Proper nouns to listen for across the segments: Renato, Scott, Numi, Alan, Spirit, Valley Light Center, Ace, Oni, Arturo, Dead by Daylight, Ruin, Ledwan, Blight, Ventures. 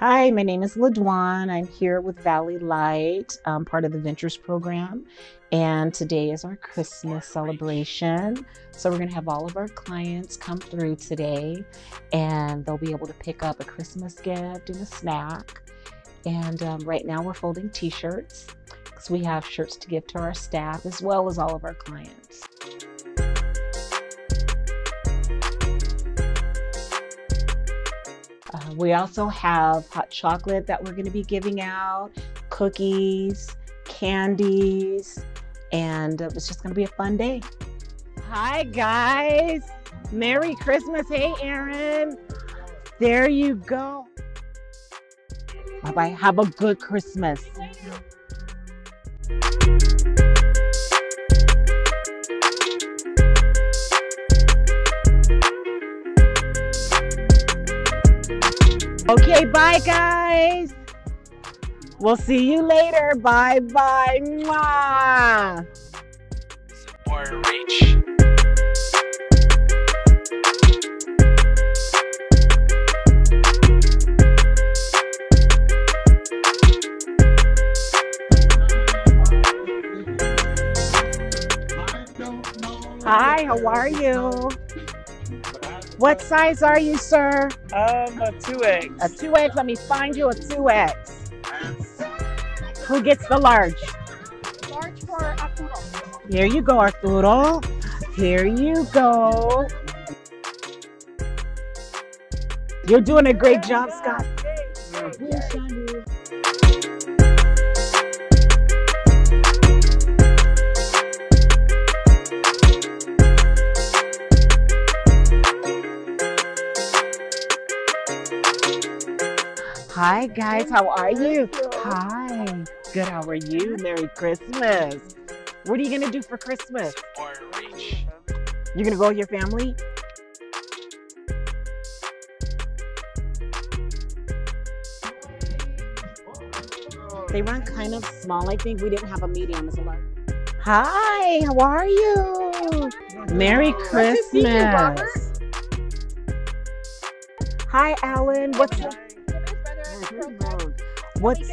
Hi, my name is Ledwan. I'm here with Valley Light, part of the Ventures program. And today is our Christmas celebration. So we're gonna have all of our clients come through today and they'll be able to pick up a Christmas gift and a snack. And right now we're folding t-shirts because we have shirts to give to our staff as well as all of our clients. We also have hot chocolate that we're going to be giving out, cookies, candies, and it's just going to be a fun day. Hi guys, Merry Christmas. Hey Aaron, there you go. Bye-bye, have a good Christmas. Okay, bye guys. We'll see you later. Bye bye. Mwah. Support reach. Hi, how are you? What size are you, sir? A 2X. A 2X, let me find you a 2X. Who gets the large? Large for Arturo. Here you go, Arturo. Here you go. You're doing a great job, Scott. Okay. Hi guys, how are you? Hi. Good, how are you? Merry Christmas. What are you gonna do for Christmas? You're gonna go with your family? They run kind of small, I think. We didn't have a medium as a large. Hi, how are you? Merry Christmas. Hi Alan, what's up? What's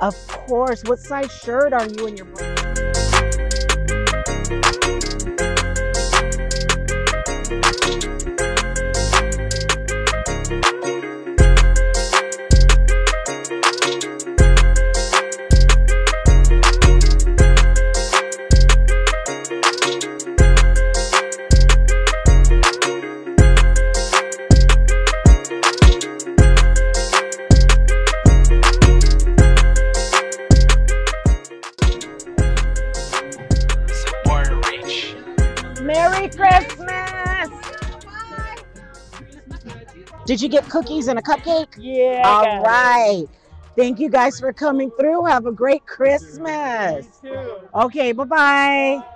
of course, what size shirt are you in your brother? Merry Christmas! Did you get cookies and a cupcake? Yeah. All right. Thank you guys for coming through. Have a great Christmas. You too. Okay, bye-bye.